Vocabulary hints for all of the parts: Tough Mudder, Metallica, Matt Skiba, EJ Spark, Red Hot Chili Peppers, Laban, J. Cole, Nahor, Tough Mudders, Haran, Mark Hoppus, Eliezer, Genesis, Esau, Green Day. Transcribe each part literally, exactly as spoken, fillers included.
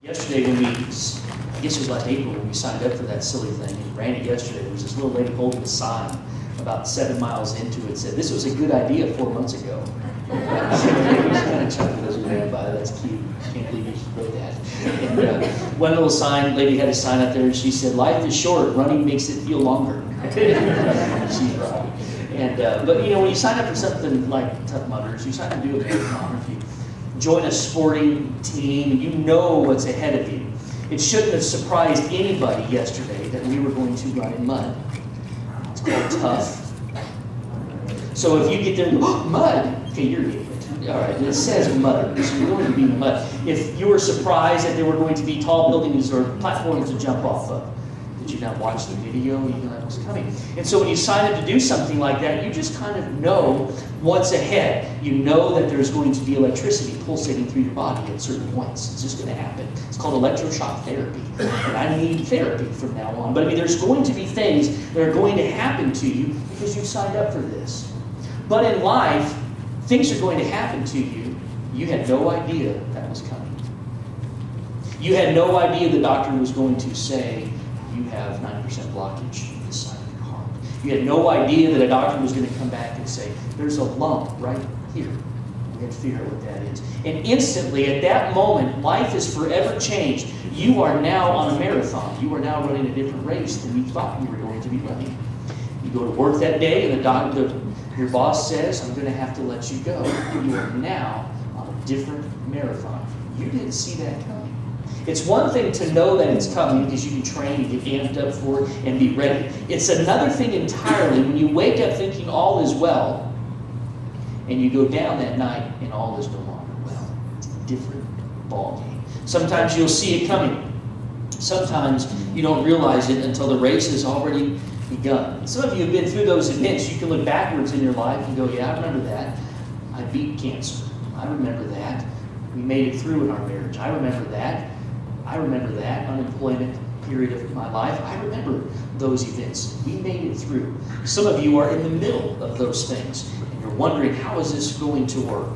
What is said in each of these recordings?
Yesterday when we, I guess it was last April when we signed up for that silly thing, and ran it yesterday, there was this little lady holding a sign about seven miles into it, said, "This was a good idea four months ago." I was kind of chuckling as we ran by, that's cute, can't believe you wrote that. And uh, one little sign, lady had a sign up there, and she said, "Life is short, running makes it feel longer." She's right. And, uh, but you know, when you sign up for something like Tough Mudders, you sign up to do a marathon, if you join a sporting team, you know what's ahead of you. It shouldn't have surprised anybody yesterday that we were going to ride in mud. It's called tough. So if you get there and go, "Oh, mud," okay, you're getting it. All right, it says mudders, you're going to be in mud. If you were surprised that there were going to be tall buildings or platforms to jump off of, did you not watch the video? You know that was coming. And so when you sign up to do something like that, you just kind of know what's ahead. You know that there's going to be electricity pulsating through your body at certain points. It's just going to happen. It's called electroshock therapy. And I need therapy from now on. But I mean, there's going to be things that are going to happen to you because you signed up for this. But in life, things are going to happen to you. You had no idea that was coming. You had no idea the doctor was going to say, "You have ninety percent blockage in this side of your heart." You had no idea that a doctor was going to come back and say, "There's a lump right here. We have to figure out what that is." And instantly, at that moment, life is forever changed. You are now on a marathon. You are now running a different race than you thought you were going to be running. You go to work that day, and the doctor, your boss says, "I'm going to have to let you go." You are now on a different marathon. You didn't see that coming. It's one thing to know that it's coming because you can train and get amped up for it and be ready. It's another thing entirely when you wake up thinking all is well and you go down that night and all is no longer well. It's a different ballgame. Sometimes you'll see it coming. Sometimes you don't realize it until the race has already begun. Some of you have been through those events. You can look backwards in your life and go, "Yeah, I remember that. I beat cancer. I remember that. We made it through in our marriage. I remember that. I remember that unemployment period of my life. I remember those events. We made it through." Some of you are in the middle of those things, and you're wondering, how is this going to work?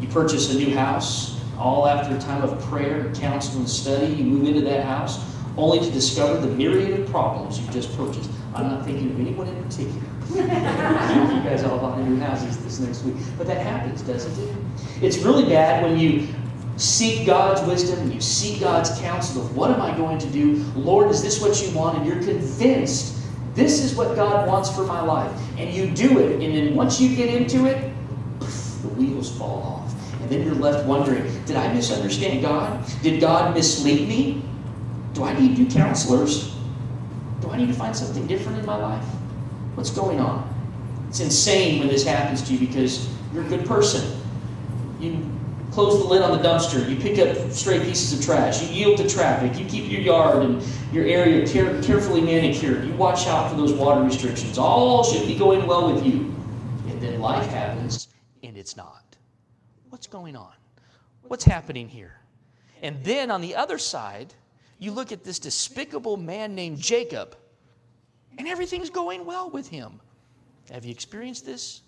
You purchase a new house, all after a time of prayer, counseling, study. You move into that house, only to discover the myriad of problems you just purchased. I'm not thinking of anyone in particular. You guys all bought new houses this next week. But that happens, doesn't it? It's really bad when you seek God's wisdom and you seek God's counsel of, "What am I going to do? Lord, is this what you want?" And you're convinced this is what God wants for my life. And you do it. And then once you get into it, poof, the wheels fall off. And then you're left wondering, did I misunderstand God? Did God mislead me? Do I need new counselors? Do I need to find something different in my life? What's going on? It's insane when this happens to you because you're a good person. You close the lid on the dumpster. You pick up stray pieces of trash. You yield to traffic. You keep your yard and your area care carefully manicured. You watch out for those water restrictions. All should be going well with you. And then life happens, and it's not. What's going on? What's happening here? And then on the other side, you look at this despicable man named Jacob, and everything's going well with him. Have you experienced this?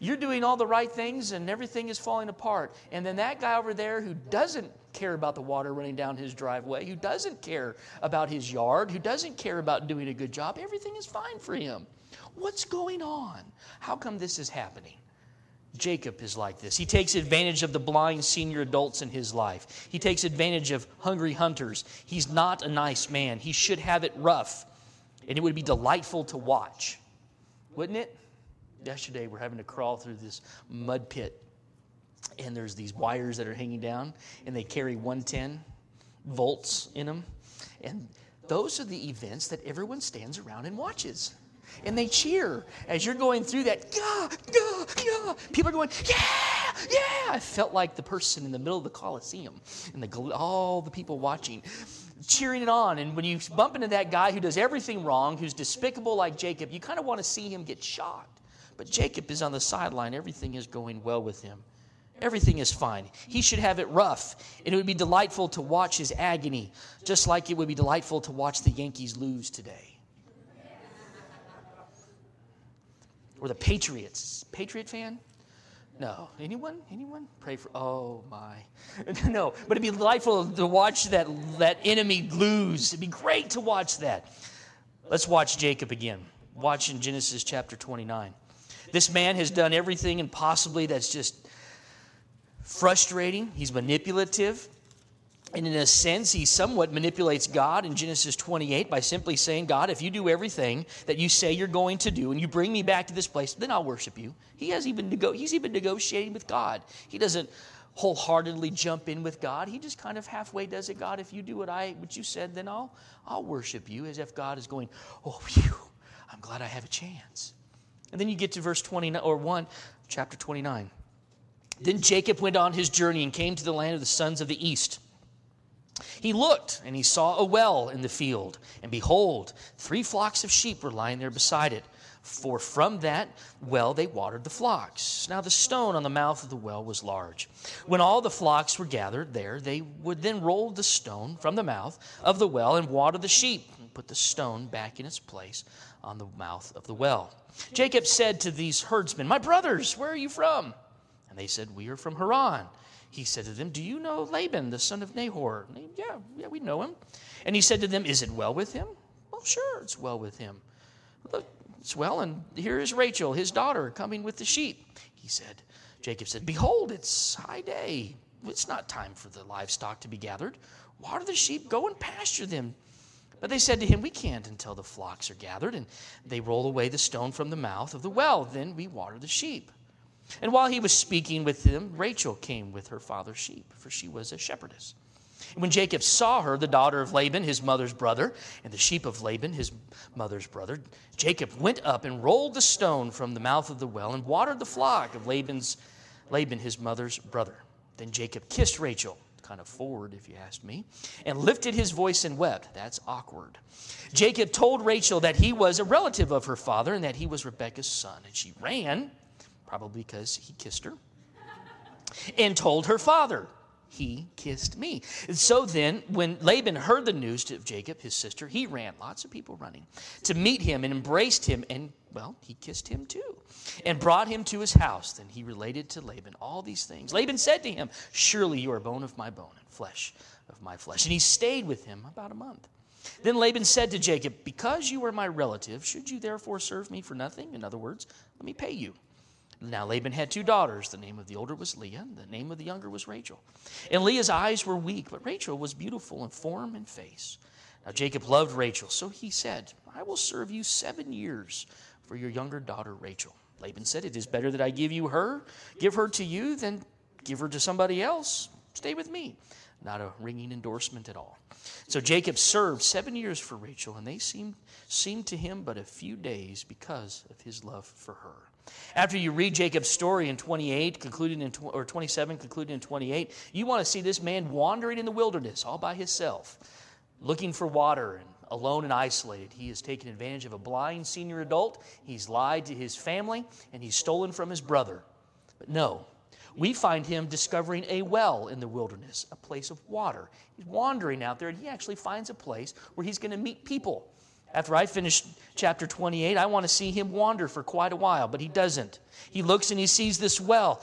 You're doing all the right things and everything is falling apart. And then that guy over there who doesn't care about the water running down his driveway, who doesn't care about his yard, who doesn't care about doing a good job, everything is fine for him. What's going on? How come this is happening? Jacob is like this. He takes advantage of the blind senior adults in his life. He takes advantage of hungry hunters. He's not a nice man. He should have it rough. And it would be delightful to watch, wouldn't it? Yesterday, we're having to crawl through this mud pit, and there's these wires that are hanging down, and they carry one hundred ten volts in them. And those are the events that everyone stands around and watches. And they cheer as you're going through that. Gah, gah, gah. People are going, "Yeah, yeah." I felt like the person in the middle of the Coliseum, and the, all the people watching, cheering it on. And when you bump into that guy who does everything wrong, who's despicable like Jacob, you kind of want to see him get shot. But Jacob is on the sideline. Everything is going well with him. Everything is fine. He should have it rough. And it would be delightful to watch his agony, just like it would be delightful to watch the Yankees lose today. Or the Patriots. Patriot fan? No. Anyone? Anyone? Pray for... Oh, my. No. But it'd be delightful to watch that, that enemy lose. It'd be great to watch that. Let's watch Jacob again. Watch in Genesis chapter twenty-nine. This man has done everything and possibly that's just frustrating. He's manipulative. And in a sense, he somewhat manipulates God in Genesis twenty-eight by simply saying, God, if you do everything that you say you're going to do and you bring me back to this place, then I'll worship you. He has even nego- He's even negotiating with God. He doesn't wholeheartedly jump in with God. He just kind of halfway does it. God, if you do what I what you said, then I'll, I'll worship you, as if God is going, oh, phew, I'm glad I have a chance. And then you get to verse twenty-nine, or one, chapter twenty-nine. Then Jacob went on his journey and came to the land of the sons of the east. He looked, and he saw a well in the field, and behold, three flocks of sheep were lying there beside it, for from that well they watered the flocks. Now the stone on the mouth of the well was large. When all the flocks were gathered there, they would then roll the stone from the mouth of the well and water the sheep, and put the stone back in its place on the mouth of the well. Jacob said to these herdsmen, my brothers, where are you from? And they said, we are from Haran. He said to them, do you know Laban, the son of Nahor? And they, yeah, yeah, we know him. And he said to them, is it well with him? Well, sure, it's well with him. Look, it's well, and here is Rachel, his daughter, coming with the sheep. He said, Jacob said, behold, it's high day. It's not time for the livestock to be gathered. Water the sheep, go and pasture them. But they said to him, we can't until the flocks are gathered, and they roll away the stone from the mouth of the well. Then we water the sheep. And while he was speaking with them, Rachel came with her father's sheep, for she was a shepherdess. And when Jacob saw her, the daughter of Laban, his mother's brother, and the sheep of Laban, his mother's brother, Jacob went up and rolled the stone from the mouth of the well and watered the flock of Laban's, Laban, his mother's brother. Then Jacob kissed Rachel, kind of forward if you asked me, and lifted his voice and wept. That's awkward. Jacob told Rachel that he was a relative of her father and that he was Rebekah's son, and she ran, probably because he kissed her, and told her father, he kissed me. And so then, when Laban heard the news of Jacob, his sister, he ran, lots of people running, to meet him and embraced him, and, well, he kissed him too, and brought him to his house. Then he related to Laban all these things. Laban said to him, surely you are bone of my bone and flesh of my flesh. And he stayed with him about a month. Then Laban said to Jacob, because you are my relative, should you therefore serve me for nothing? In other words, let me pay you. Now Laban had two daughters. The name of the older was Leah, and the name of the younger was Rachel. And Leah's eyes were weak, but Rachel was beautiful in form and face. Now Jacob loved Rachel, so he said, I will serve you seven years for your younger daughter Rachel. Laban said, it is better that I give you her, give her to you, than give her to somebody else. Stay with me. Not a ringing endorsement at all. So Jacob served seven years for Rachel, and they seemed, seemed to him but a few days because of his love for her. After you read Jacob's story in twenty-eight, concluded in or twenty-seven, concluded in twenty-eight, you want to see this man wandering in the wilderness all by himself, looking for water, and alone and isolated. He has taken advantage of a blind senior adult. He's lied to his family, and he's stolen from his brother. But no, we find him discovering a well in the wilderness, a place of water. He's wandering out there, and he actually finds a place where he's going to meet people. After I finish chapter twenty-eight, I want to see him wander for quite a while, but he doesn't. He looks and he sees this well,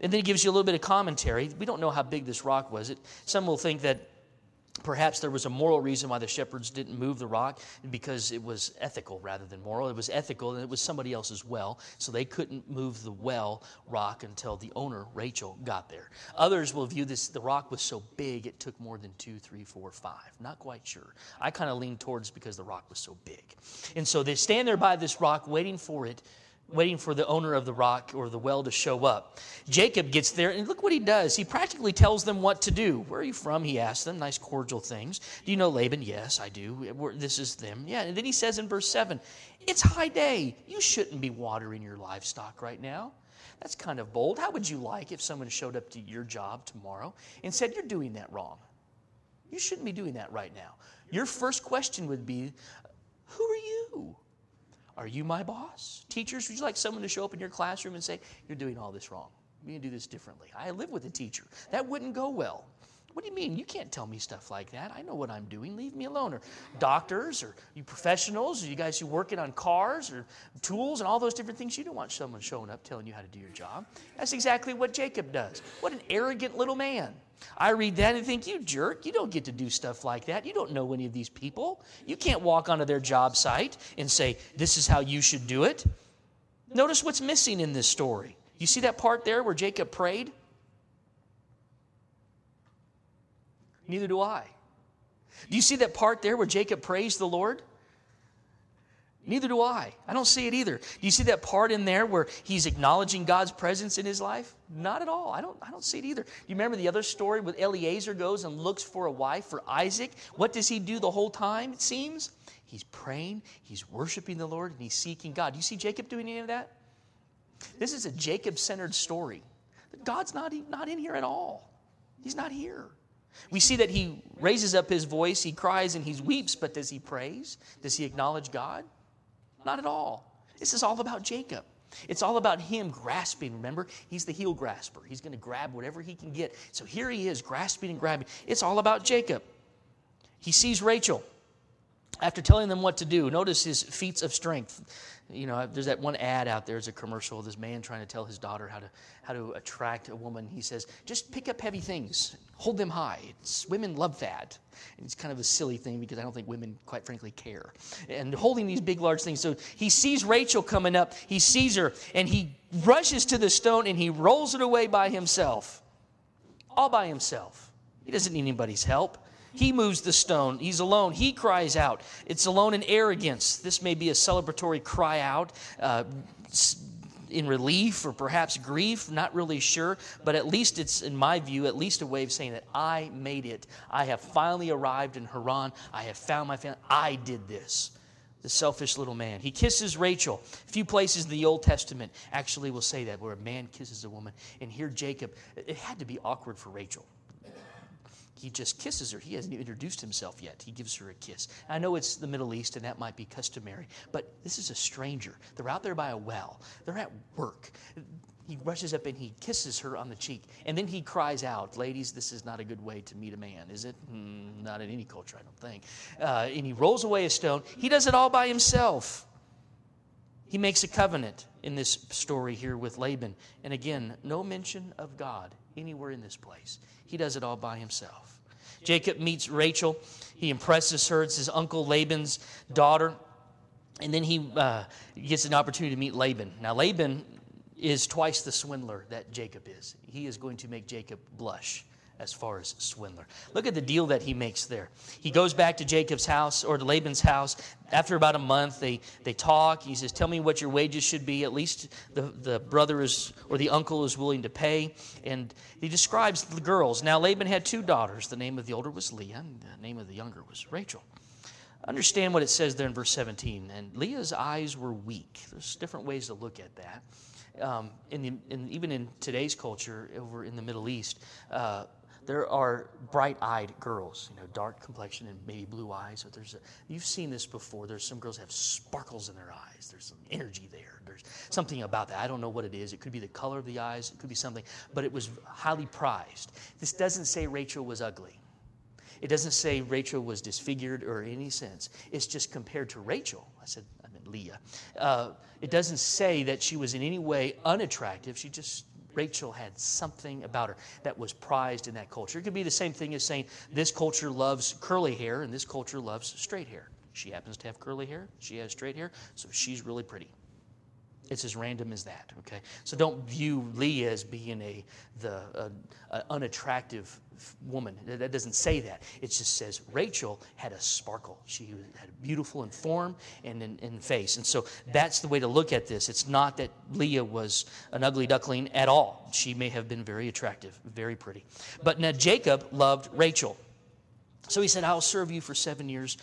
and then he gives you a little bit of commentary. We don't know how big this rock was. It, some will think that perhaps there was a moral reason why the shepherds didn't move the rock, because it was ethical rather than moral. It was ethical, and it was somebody else's well, so they couldn't move the well rock until the owner, Rachel, got there. Others will view this, the rock was so big it took more than two, three, four, five. Not quite sure. I kind of lean towards because the rock was so big. And so they stand there by this rock waiting for it, waiting for the owner of the rock or the well to show up. Jacob gets there, and look what he does. He practically tells them what to do. Where are you from? He asks them. Nice cordial things. Do you know Laban? Yes, I do. We're, this is them. Yeah, and then he says in verse seven, it's high day. You shouldn't be watering your livestock right now. That's kind of bold. How would you like if someone showed up to your job tomorrow and said, you're doing that wrong? You shouldn't be doing that right now. Your first question would be, who are you? Are you my boss? Teachers, would you like someone to show up in your classroom and say, you're doing all this wrong. We can do this differently. I live with a teacher. That wouldn't go well. What do you mean? You can't tell me stuff like that. I know what I'm doing. Leave me alone. Or doctors, or you professionals, or you guys who working on cars or tools and all those different things. You don't want someone showing up telling you how to do your job. That's exactly what Jacob does. What an arrogant little man. I read that and think, you jerk, you don't get to do stuff like that. You don't know any of these people. You can't walk onto their job site and say, this is how you should do it. Notice what's missing in this story. You see that part there where Jacob prayed? Neither do I. Do you see that part there where Jacob praised the Lord? Neither do I. I don't see it either. Do you see that part in there where he's acknowledging God's presence in his life? Not at all. I don't, I don't see it either. Do you remember the other story with Eliezer goes and looks for a wife for Isaac? What does he do the whole time, it seems? He's praying, he's worshiping the Lord, and he's seeking God. Do you see Jacob doing any of that? This is a Jacob-centered story. God's not, not in here at all. He's not here. We see that he raises up his voice, he cries, and he weeps, but does he praise? Does he acknowledge God? Not at all. This is all about Jacob. It's all about him grasping. Remember, he's the heel grasper. He's going to grab whatever he can get. So here he is, grasping and grabbing. It's all about Jacob. He sees Rachel. After telling them what to do, notice his feats of strength. You know, there's that one ad out there, it's a commercial of this man trying to tell his daughter how to how to attract a woman. He says, just pick up heavy things, hold them high. It's, women love that. And it's kind of a silly thing because I don't think women, quite frankly, care. And holding these big, large things. So he sees Rachel coming up, he sees her, and he rushes to the stone and he rolls it away by himself. All by himself. He doesn't need anybody's help. He moves the stone. He's alone. He cries out. It's alone in arrogance. This may be a celebratory cry out uh, in relief or perhaps grief. Not really sure. But at least it's, in my view, at least a way of saying that I made it. I have finally arrived in Haran. I have found my family. I did this. The selfish little man. He kisses Rachel. A few places in the Old Testament actually will say that, where a man kisses a woman. And here Jacob, it had to be awkward for Rachel. He just kisses her. He hasn't even introduced himself yet. He gives her a kiss. I know it's the Middle East, and that might be customary, but this is a stranger. They're out there by a well. They're at work. He rushes up and he kisses her on the cheek, and then he cries out, ladies, this is not a good way to meet a man, is it? Mm, not in any culture, I don't think. Uh, and he rolls away a stone. He does it all by himself. He makes a covenant in this story here with Laban. And again, no mention of God anywhere in this place. He does it all by himself. Jacob meets Rachel. He impresses her. It's his uncle Laban's daughter. And then he uh, gets an opportunity to meet Laban. Now, Laban is twice the swindler that Jacob is. He is going to make Jacob blush as far as swindler. Look at the deal that he makes there. He goes back to Jacob's house, or to Laban's house. After about a month, they, they talk. He says, tell me what your wages should be. At least the, the brother is, or the uncle is willing to pay. And he describes the girls. Now, Laban had two daughters. The name of the older was Leah, and the name of the younger was Rachel. Understand what it says there in verse seventeen. And Leah's eyes were weak. There's different ways to look at that. Um, in the, in, even in today's culture, over in the Middle East, uh, there are bright-eyed girls, you know, dark complexion and maybe blue eyes. But there's a, you've seen this before. There's some girls have sparkles in their eyes. There's some energy there. There's something about that. I don't know what it is. It could be the color of the eyes. It could be something. But it was highly prized. This doesn't say Rachel was ugly. It doesn't say Rachel was disfigured or in any sense. It's just compared to Rachel. I said, I meant Leah. Uh, it doesn't say that she was in any way unattractive. She just... Rachel had something about her that was prized in that culture. It could be the same thing as saying this culture loves curly hair and this culture loves straight hair. She happens to have curly hair. She has straight hair, so she's really pretty. It's as random as that, okay? So don't view Leah as being a the a, a unattractive woman. That doesn't say that. It just says Rachel had a sparkle. She had a beautiful in form and in, in face. And so that's the way to look at this. It's not that Leah was an ugly duckling at all. She may have been very attractive, very pretty. But now Jacob loved Rachel. So he said, I'll serve you for seven years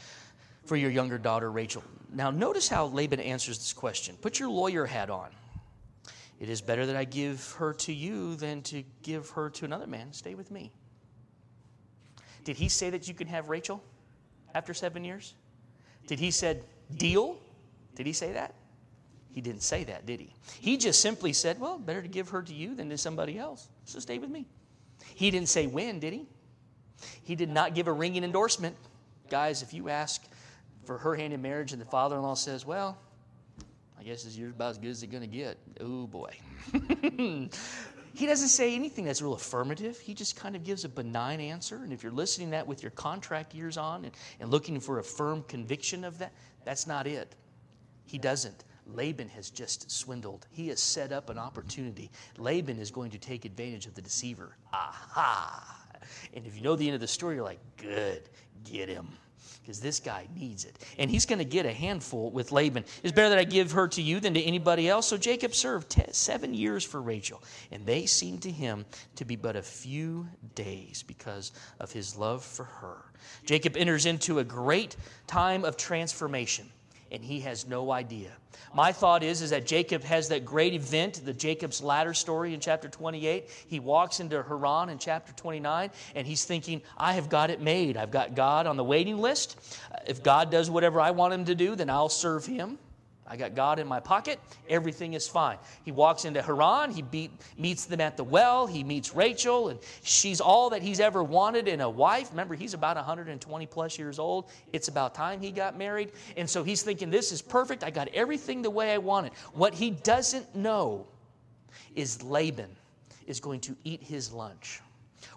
for your younger daughter, Rachel. Now, notice how Laban answers this question. Put your lawyer hat on. It is better that I give her to you than to give her to another man. Stay with me. Did he say that you can have Rachel after seven years? Did he said, deal? Did he say that? He didn't say that, did he? He just simply said, well, better to give her to you than to somebody else. So stay with me. He didn't say when, did he? He did not give a ringing endorsement. Guys, if you ask for her hand in marriage and the father-in-law says, well, I guess you're about as good as they're going to get. Oh, boy. He doesn't say anything that's real affirmative. He just kind of gives a benign answer. And if you're listening to that with your contract years on and, and looking for a firm conviction of that, that's not it. He doesn't. Laban has just swindled. He has set up an opportunity. Laban is going to take advantage of the deceiver. Aha! And if you know the end of the story, you're like, good, get him. Because this guy needs it. And he's going to get a handful with Laban. It's better that I give her to you than to anybody else. So Jacob served ten, seven years for Rachel. And they seemed to him to be but a few days because of his love for her. Jacob enters into a great time of transformation. And he has no idea. My thought is, is that Jacob has that great event, the Jacob's ladder story in chapter twenty-eight. He walks into Haran in chapter twenty-nine, and he's thinking, I have got it made. I've got God on the waiting list. If God does whatever I want him to do, then I'll serve him. I got God in my pocket. Everything is fine. He walks into Haran. He beat, meets them at the well. He meets Rachel, and she's all that he's ever wanted in a wife. Remember, he's about one hundred twenty plus years old. It's about time he got married. And so he's thinking, this is perfect. I got everything the way I want it. What he doesn't know is Laban is going to eat his lunch.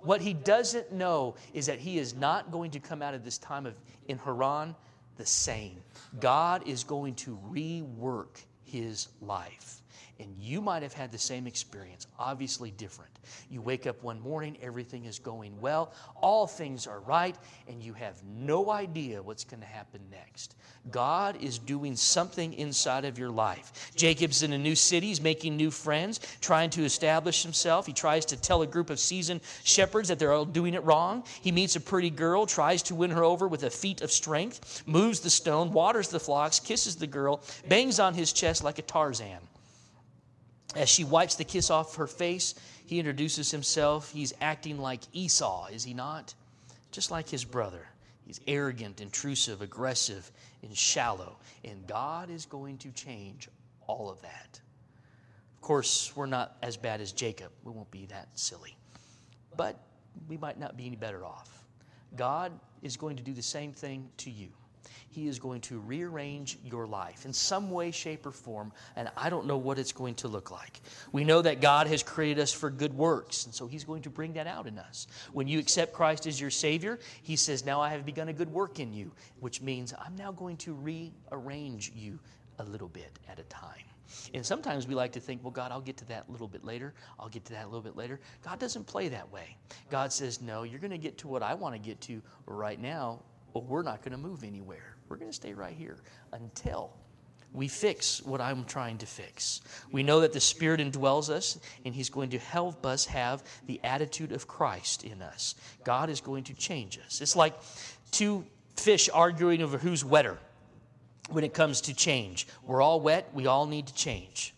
What he doesn't know is that he is not going to come out of this time of in Haran the same. God is going to rework his life. And you might have had the same experience, obviously different. You wake up one morning, everything is going well, all things are right, and you have no idea what's going to happen next. God is doing something inside of your life. Jacob's in a new city, he's making new friends, trying to establish himself. He tries to tell a group of seasoned shepherds that they're all doing it wrong. He meets a pretty girl, tries to win her over with a feat of strength, moves the stone, waters the flocks, kisses the girl, bangs on his chest like a Tarzan. As she wipes the kiss off her face, he introduces himself. He's acting like Esau, is he not? Just like his brother. He's arrogant, intrusive, aggressive, and shallow. And God is going to change all of that. Of course, we're not as bad as Jacob. We won't be that silly. But we might not be any better off. God is going to do the same thing to you. He is going to rearrange your life in some way, shape, or form, and I don't know what it's going to look like. We know that God has created us for good works, and so He's going to bring that out in us. When you accept Christ as your Savior, He says, now I have begun a good work in you, which means I'm now going to rearrange you a little bit at a time. And sometimes we like to think, well, God, I'll get to that a little bit later. I'll get to that a little bit later. God doesn't play that way. God says, no, you're going to get to what I want to get to right now, but we're not going to move anywhere. We're going to stay right here until we fix what I'm trying to fix. We know that the Spirit indwells us, and He's going to help us have the attitude of Christ in us. God is going to change us. It's like two fish arguing over who's wetter when it comes to change. We're all wet. We all need to change.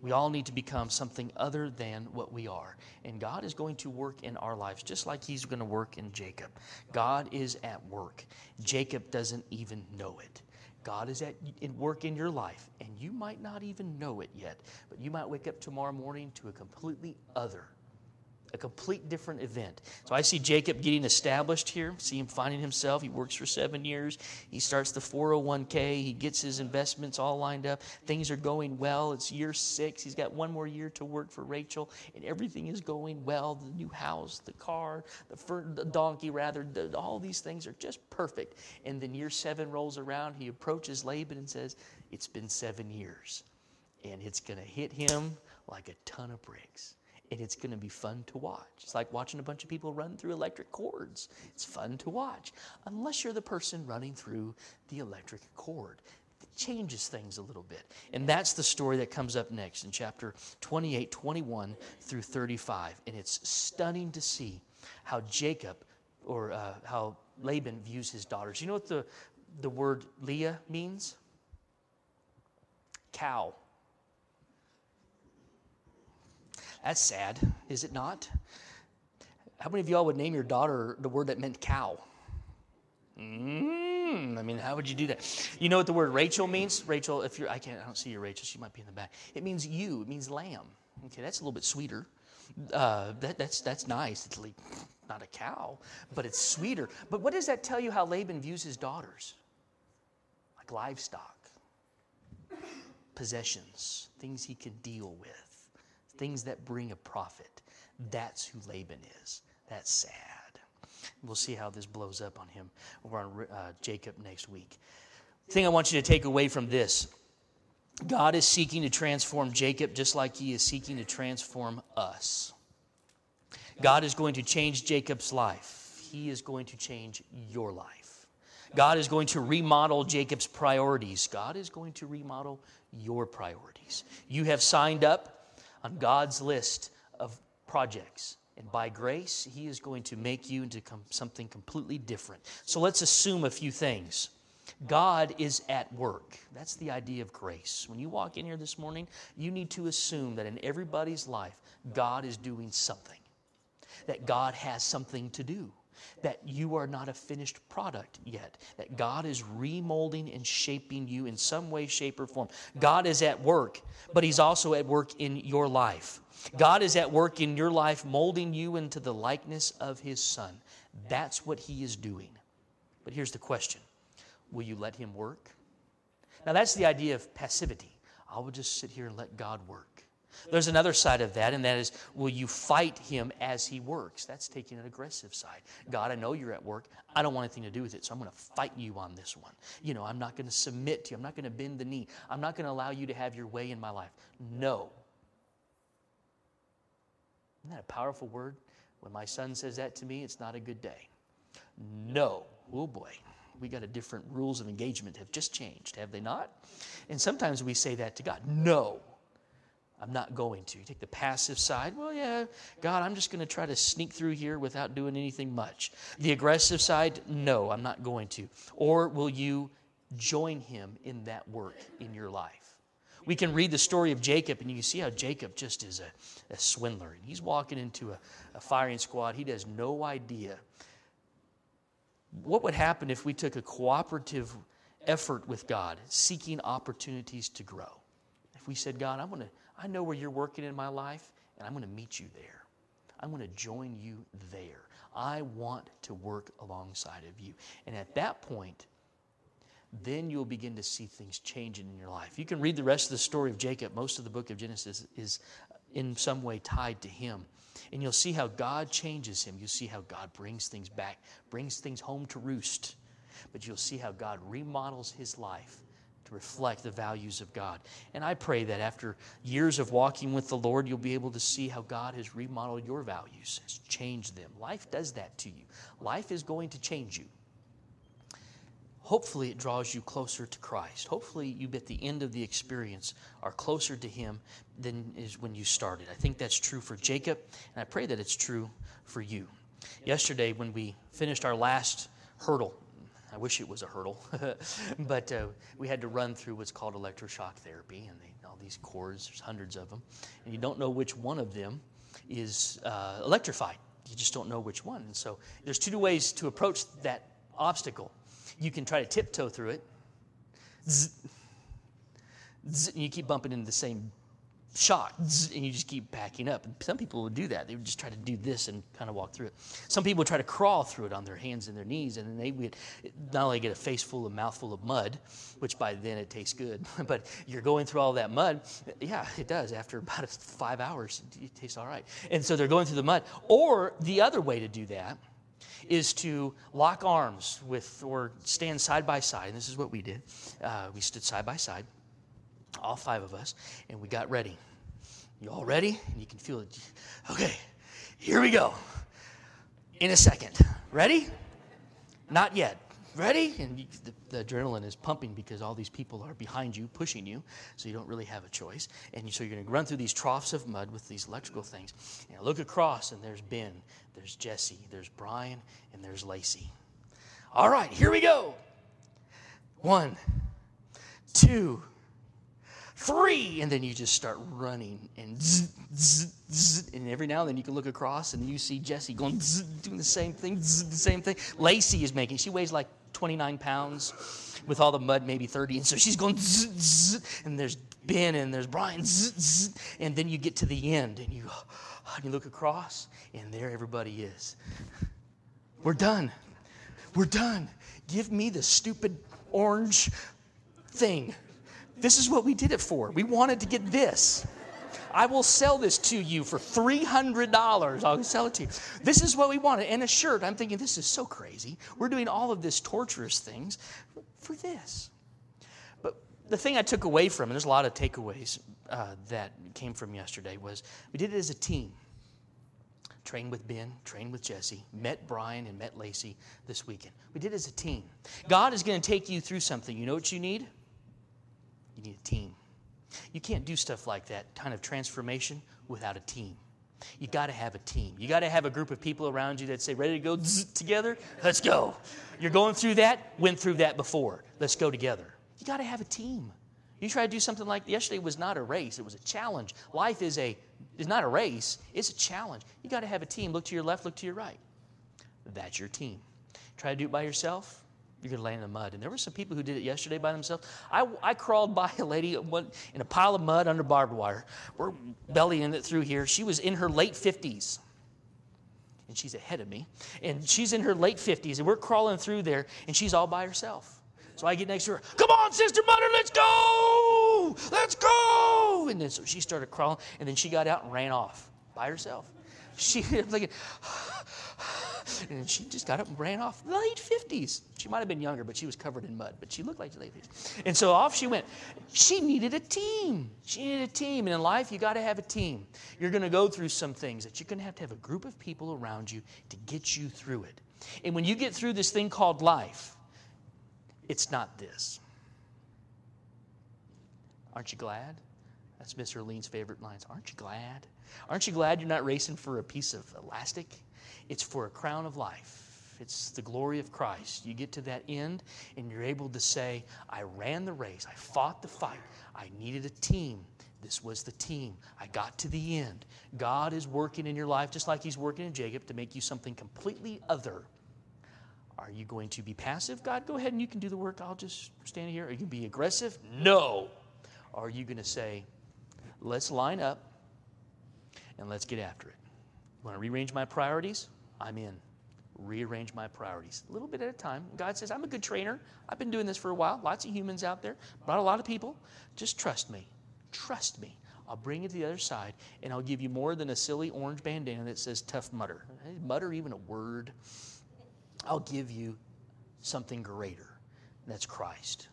We all need to become something other than what we are. And God is going to work in our lives just like He's going to work in Jacob. God is at work. Jacob doesn't even know it. God is at work in your life, and you might not even know it yet. But you might wake up tomorrow morning to a completely other, a complete different event. So I see Jacob getting established here. See him finding himself. He works for seven years. He starts the four oh one k. He gets his investments all lined up. Things are going well. It's year six. He's got one more year to work for Rachel, and everything is going well. The new house, the car, the, fur, the donkey, rather, the, all these things are just perfect. And then year seven rolls around. He approaches Laban and says, it's been seven years, and it's going to hit him like a ton of bricks. And it's going to be fun to watch. It's like watching a bunch of people run through electric cords. It's fun to watch. Unless you're the person running through the electric cord. It changes things a little bit. And that's the story that comes up next in chapter twenty-eight, twenty-one through thirty-five. And it's stunning to see how Jacob or uh, how Laban views his daughters. You know what the, the word Leah means? Cow. That's sad, is it not? How many of y'all would name your daughter the word that meant cow? Mm, I mean, how would you do that? You know what the word Rachel means? Rachel, if you're, I can't, I don't see your Rachel. She might be in the back. It means you. It means lamb. Okay, that's a little bit sweeter. Uh, that, that's that's nice. It's like, not a cow, but it's sweeter. But what does that tell you how Laban views his daughters? Like livestock, possessions, things he can deal with, things that bring a profit. That's who Laban is. That's sad. We'll see how this blows up on him over on uh, Jacob next week. The thing I want you to take away from this, God is seeking to transform Jacob just like he is seeking to transform us. God is going to change Jacob's life. He is going to change your life. God is going to remodel Jacob's priorities. God is going to remodel your priorities. You have signed up on God's list of projects. And by grace, He is going to make you into something completely different. So let's assume a few things. God is at work. That's the idea of grace. When you walk in here this morning, you need to assume that in everybody's life, God is doing something. That God has something to do. That you are not a finished product yet. That God is remolding and shaping you in some way, shape, or form. God is at work, but He's also at work in your life. God is at work in your life, molding you into the likeness of His Son. That's what He is doing. But here's the question. Will you let Him work? Now, that's the idea of passivity. I will just sit here and let God work. There's another side of that, and that is, will you fight Him as He works? That's taking an aggressive side. God, I know You're at work. I don't want anything to do with it, so I'm going to fight You on this one. You know, I'm not going to submit to You. I'm not going to bend the knee. I'm not going to allow You to have Your way in my life. No. Isn't that a powerful word? When my son says that to me, it's not a good day. No. Oh, boy. We got a different rules of engagement have just changed, have they not? And sometimes we say that to God. No. I'm not going to. You take the passive side. Well, yeah, God, I'm just going to try to sneak through here without doing anything much. The aggressive side, no, I'm not going to. Or will you join Him in that work in your life? We can read the story of Jacob, and you can see how Jacob just is a, a swindler. And he's walking into a, a firing squad. He has no idea. What would happen if we took a cooperative effort with God, seeking opportunities to grow? If we said, God, I'm going to I know where You're working in my life, and I'm going to meet You there. I'm going to join You there. I want to work alongside of You. And at that point, then you'll begin to see things changing in your life. You can read the rest of the story of Jacob. Most of the book of Genesis is in some way tied to him. And you'll see how God changes him. You'll see how God brings things back, brings things home to roost. But you'll see how God remodels his life to reflect the values of God. And I pray that after years of walking with the Lord, you'll be able to see how God has remodeled your values, has changed them. Life does that to you. Life is going to change you. Hopefully it draws you closer to Christ. Hopefully you, at the end of the experience, are closer to Him than is when you started. I think that's true for Jacob, and I pray that it's true for you. Yesterday, when we finished our last hurdle, I wish it was a hurdle, but uh, we had to run through what's called electroshock therapy, and they, all these cords, there's hundreds of them, and you don't know which one of them is uh, electrified. You just don't know which one. And so there's two ways to approach that obstacle. You can try to tiptoe through it. Zzz, zzz, and you keep bumping into the same shock. Zzz, and you just keep backing up. And some people would do that. They would just try to do this and kind of walk through it. Some people would try to crawl through it on their hands and their knees. And then they would not only get a face full, a mouthful of mud, which by then it tastes good. But you're going through all that mud. Yeah, it does. After about five hours, it tastes all right. And so they're going through the mud. Or the other way to do that is to lock arms with or stand side by side. And this is what we did. Uh, we stood side by side, all five of us, and we got ready. You all ready? And you can feel it. Okay, here we go. In a second. Ready? Not yet. Ready? And you, the, the adrenaline is pumping because all these people are behind you, pushing you, so you don't really have a choice. And you, so you're going to run through these troughs of mud with these electrical things. And I look across, and there's Ben, there's Jesse, there's Brian, and there's Lacey. All right, here we go. One, two, free, and then you just start running, and zzz, zzz, zzz, and every now and then you can look across and you see Jessie going zzz, doing the same thing, zzz, the same thing. Lacey is making, she weighs like twenty-nine pounds with all the mud, maybe thirty, and so she's going zzz, zzz, and there's Ben and there's Brian, zzz, zzz, and then you get to the end and you, and you look across and there everybody is. We're done. We're done. Give me the stupid orange thing. This is what we did it for. We wanted to get this. I will sell this to you for three hundred dollars. I'll sell it to you. This is what we wanted. And a shirt. I'm thinking, this is so crazy. We're doing all of this torturous things for this. But the thing I took away from, and there's a lot of takeaways uh, that came from yesterday, was we did it as a team. Trained with Ben, trained with Jesse, met Brian and met Lacey this weekend. We did it as a team. God is going to take you through something. You know what you need? You need a team. You can't do stuff like that, kind of transformation, without a team. You got to have a team. You got to have a group of people around you that say, ready to go together? Let's go. You're going through that? Went through that before. Let's go together. You got to have a team. You try to do something like yesterday was not a race. It was a challenge. Life is a is not a race. It's a challenge. You got to have a team. Look to your left. Look to your right. That's your team. Try to do it by yourself. You're going to land in the mud. And there were some people who did it yesterday by themselves. I, I crawled by a lady in a pile of mud under barbed wire. We're bellying it through here. She was in her late fifties. And she's ahead of me. And she's in her late fifties. And we're crawling through there. And she's all by herself. So I get next to her. Come on, Sister Mudder, let's go. Let's go. And then so she started crawling. And then she got out and ran off by herself. She I'm thinking, and she just got up and ran off. Late fifties. She might have been younger, but she was covered in mud. But she looked like the late fifties. And so off she went. She needed a team. She needed a team. And in life, you got to have a team. You're going to go through some things that you're going to have to have a group of people around you to get you through it. And when you get through this thing called life, it's not this. Aren't you glad? That's Miss Erlene's favorite lines. Aren't you glad? Aren't you glad you're not racing for a piece of elastic? It's for a crown of life. It's the glory of Christ. You get to that end and you're able to say, I ran the race. I fought the fight. I needed a team. This was the team. I got to the end. God is working in your life just like He's working in Jacob to make you something completely other. Are you going to be passive? God, go ahead and you can do the work. I'll just stand here. Are you going to be aggressive? No. Or are you going to say, let's line up and let's get after it. You want to rearrange my priorities? I'm in. Rearrange my priorities. A little bit at a time. God says, I'm a good trainer. I've been doing this for a while. Lots of humans out there. Not a lot of people. Just trust me. Trust me. I'll bring you to the other side, and I'll give you more than a silly orange bandana that says Tough Mudder. Mudder even a word? I'll give you something greater. That's Christ.